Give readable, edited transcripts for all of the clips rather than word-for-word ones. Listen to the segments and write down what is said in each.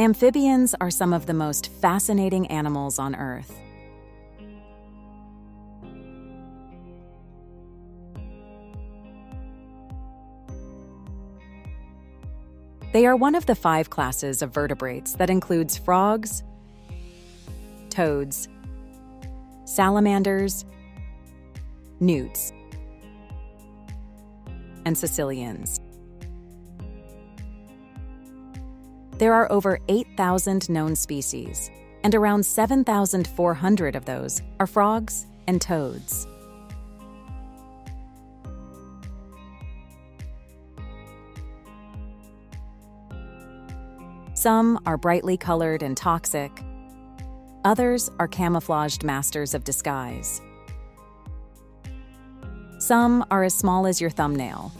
Amphibians are some of the most fascinating animals on Earth. They are one of the 5 classes of vertebrates that includes frogs, toads, salamanders, newts, and caecilians. There are over 8,000 known species, and around 7,400 of those are frogs and toads. Some are brightly colored and toxic. Others are camouflaged masters of disguise. Some are as small as your thumbnail,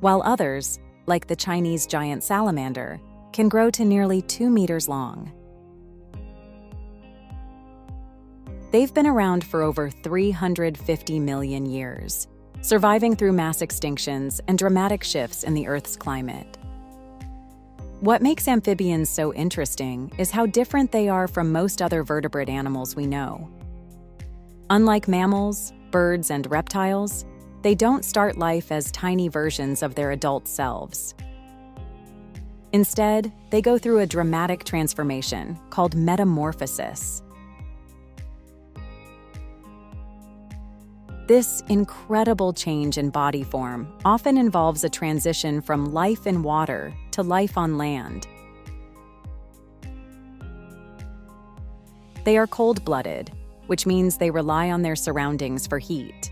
while others, like the Chinese giant salamander, can grow to nearly 2 meters long. They've been around for over 350 million years, surviving through mass extinctions and dramatic shifts in the Earth's climate. What makes amphibians so interesting is how different they are from most other vertebrate animals we know. Unlike mammals, birds, and reptiles, they don't start life as tiny versions of their adult selves. Instead, they go through a dramatic transformation called metamorphosis. This incredible change in body form often involves a transition from life in water to life on land. They are cold-blooded, which means they rely on their surroundings for heat.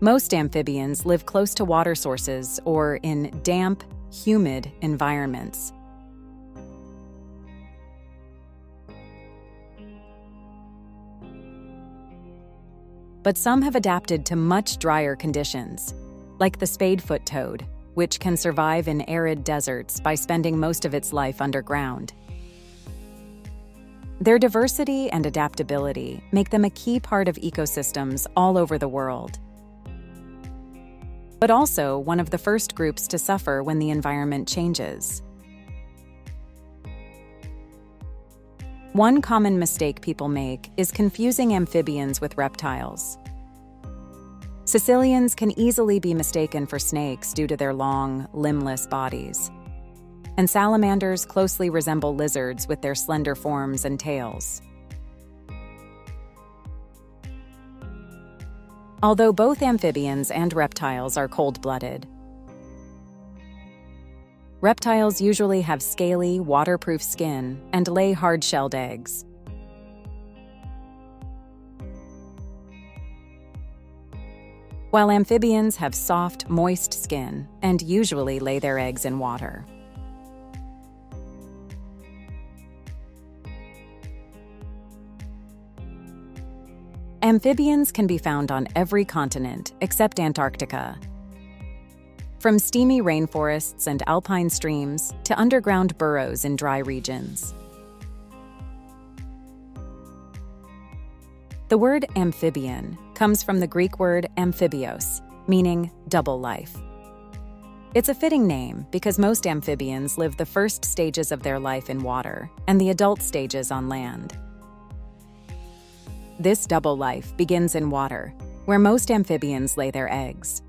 Most amphibians live close to water sources or in damp, humid environments. But some have adapted to much drier conditions, like the spadefoot toad, which can survive in arid deserts by spending most of its life underground. Their diversity and adaptability make them a key part of ecosystems all over the world, but also one of the first groups to suffer when the environment changes. One common mistake people make is confusing amphibians with reptiles. Caecilians can easily be mistaken for snakes due to their long, limbless bodies, and salamanders closely resemble lizards with their slender forms and tails. Although both amphibians and reptiles are cold-blooded, reptiles usually have scaly, waterproof skin and lay hard-shelled eggs. While amphibians have soft, moist skin and usually lay their eggs in water. Amphibians can be found on every continent except Antarctica. From steamy rainforests and alpine streams to underground burrows in dry regions. The word amphibian comes from the Greek word amphibios, meaning double life. It's a fitting name because most amphibians live the first stages of their life in water and the adult stages on land. This double life begins in water, where most amphibians lay their eggs.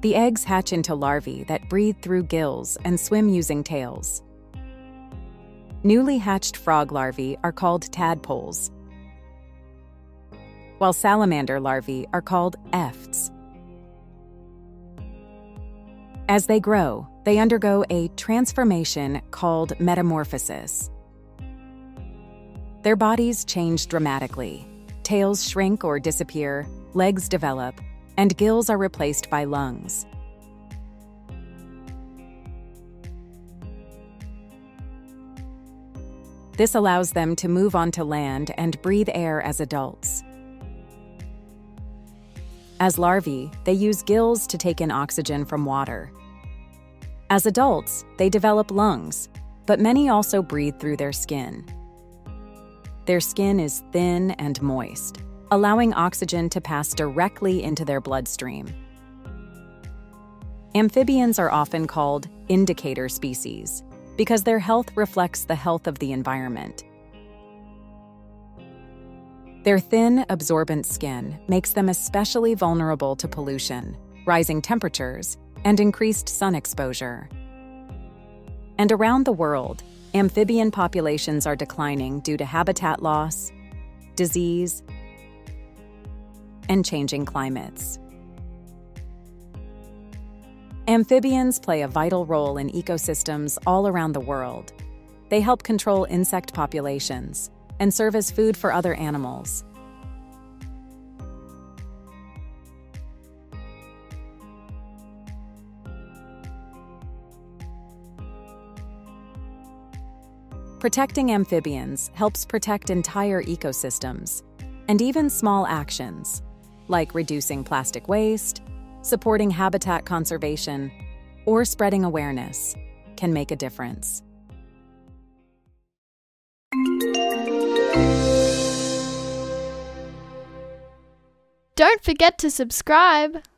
The eggs hatch into larvae that breathe through gills and swim using tails. Newly hatched frog larvae are called tadpoles, while salamander larvae are called efts. As they grow, they undergo a transformation called metamorphosis. Their bodies change dramatically. Tails shrink or disappear, legs develop, and gills are replaced by lungs. This allows them to move onto land and breathe air as adults. As larvae, they use gills to take in oxygen from water. As adults, they develop lungs, but many also breathe through their skin. Their skin is thin and moist, allowing oxygen to pass directly into their bloodstream. Amphibians are often called indicator species because their health reflects the health of the environment. Their thin, absorbent skin makes them especially vulnerable to pollution, rising temperatures, and increased sun exposure. And around the world, amphibian populations are declining due to habitat loss, disease, and changing climates. Amphibians play a vital role in ecosystems all around the world. They help control insect populations and serve as food for other animals. Protecting amphibians helps protect entire ecosystems, and even small actions, like reducing plastic waste, supporting habitat conservation, or spreading awareness, can make a difference. Don't forget to subscribe!